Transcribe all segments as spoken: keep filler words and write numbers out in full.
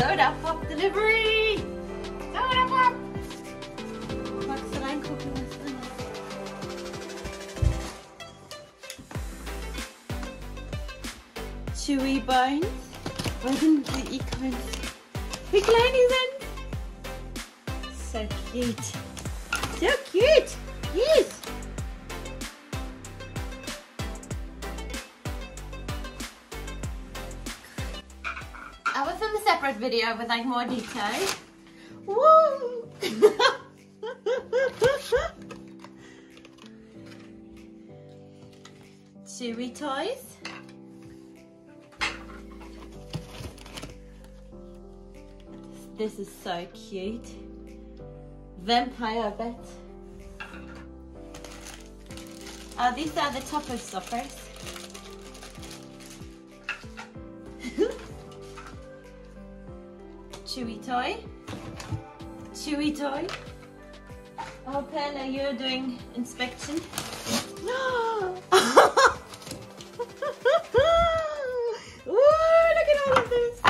SodaPup delivery! SodaPup! Bak slime cooking this thing. Chewy bones. Why didn't we eat coins? Big lady then! So cute. So cute! Yes! I will film a separate video with like more detail. Woo! Chewy toys. This is so cute. Vampire bat. Oh, these are the topper stoppers. Chewy toy, Chewy toy. Oh, Pella, you're doing inspection. No! Ooh, look at all of this.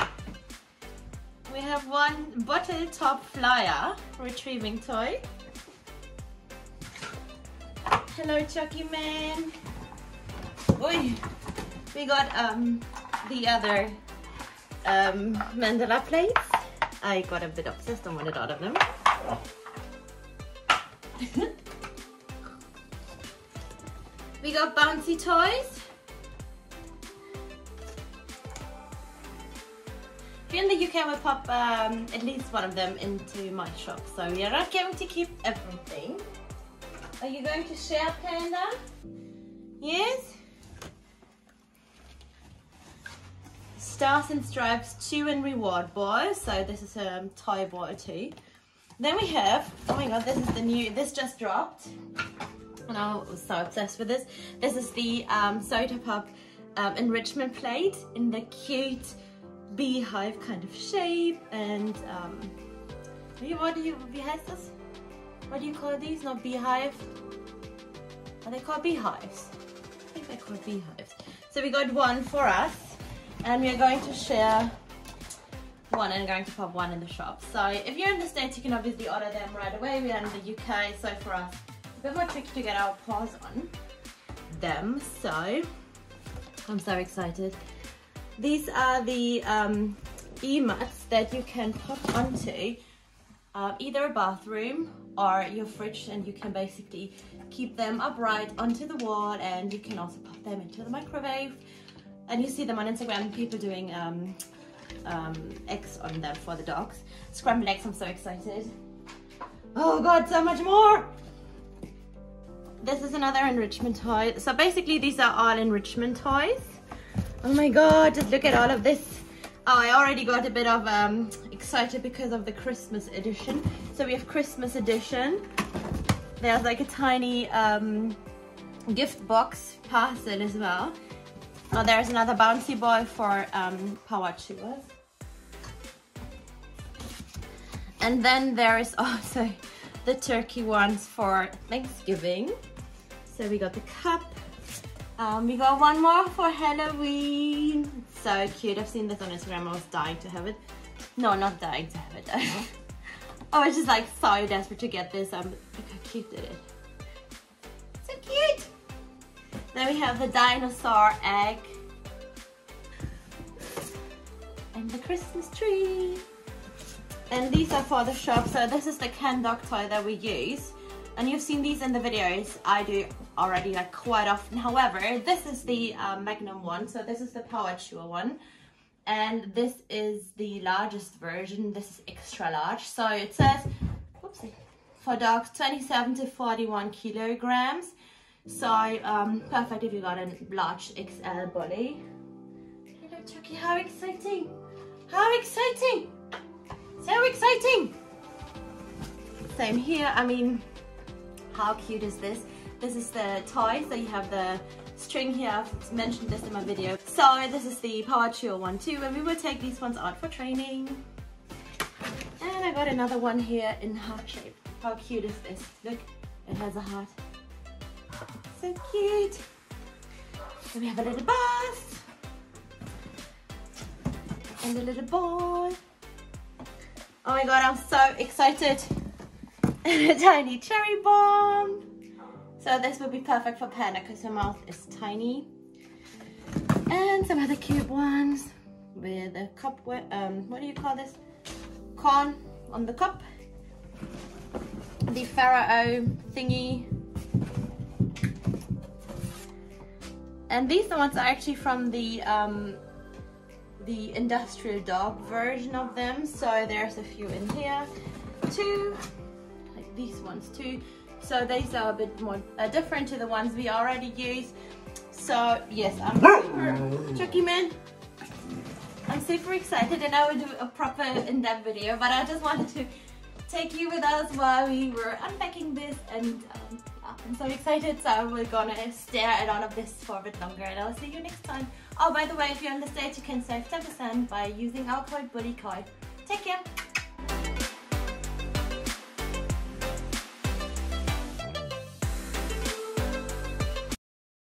We have one bottle top flyer retrieving toy. Hello, Chucky man. Oi, we got um the other um mandala plates. I got a bit obsessed and wanted out of them. We got bouncy toys. If you're in the U K, I will pop um, at least one of them into my shop. So you're not going to keep everything. Are you going to share, Panda? Yes? Stars and Stripes Chew and Reward Bar. So this is a um, Thai bar too. Then we have, oh my god, this is the new, this just dropped. And I was so obsessed with this. This is the um, SodaPup um, enrichment plate in the cute beehive kind of shape. And um, what do you, what do you call these? Not beehive? Are they called beehives? I think they're called beehives. So we got one for us. And we're going to share one and going to pop one in the shop. So if you're in the States, you can obviously order them right away. We are in the U K, so for us, it's a bit more tricky to get our paws on them. So I'm so excited. These are the um, e-mats that you can pop onto uh, either a bathroom or your fridge, and you can basically keep them upright onto the wall, and you can also pop them into the microwave. And you see them on Instagram, people doing um, um, eggs on them for the dogs. Scrambled eggs, I'm so excited. Oh God, so much more. This is another enrichment toy. So basically these are all enrichment toys. Oh my God, just look at all of this. Oh, I already got a bit of um, excited because of the Christmas edition. So we have Christmas edition. There's like a tiny um, gift box parcel as well. Oh, there's another bouncy ball for um, power chewers. And then there is also the turkey ones for Thanksgiving. So we got the cup. Um, we got one more for Halloween. So cute. I've seen this on Instagram. I was dying to have it. No, not dying to have it. I was just like so desperate to get this. Um, look how cute it is. So cute. Then we have the dinosaur egg and the Christmas tree. And these are for the shop. So this is the Ken dog toy that we use. And you've seen these in the videos I do already like quite often. However, this is the uh, Magnum one. So this is the power chewer one. And this is the largest version. This is extra large. So it says, oopsie, for dogs twenty-seven to forty-one kilograms. So, um, perfect if you got a large X L body. Hello Chucky, how exciting! How exciting! So exciting! Same here, I mean, how cute is this? This is the toy, so you have the string here, I've mentioned this in my video. So, this is the Power Chewer one too, and we will take these ones out for training. And I got another one here in heart shape. How cute is this? Look, it has a heart. So cute. Then we have a little bus. And a little boy. Oh my god, I'm so excited. And a tiny cherry bomb. So this would be perfect for Panda because her mouth is tiny. And some other cute ones with a cup, um, what do you call this? Corn on the cup. The pharaoh thingy. And these the ones are actually from the um, the industrial dog version of them. So there's a few in here too, like these ones too. So these are a bit more uh, different to the ones we already use. So yes, I'm super Chucky man. I'm super excited, and I will do a proper in-depth video. But I just wanted to take you with us while we were unpacking this, and um, I'm so excited. So we're gonna stare at all of this for a bit longer, and I'll see you next time. Oh, by the way, if you're on the stage, you can save ten percent by using our code BuddyCoy. Take care.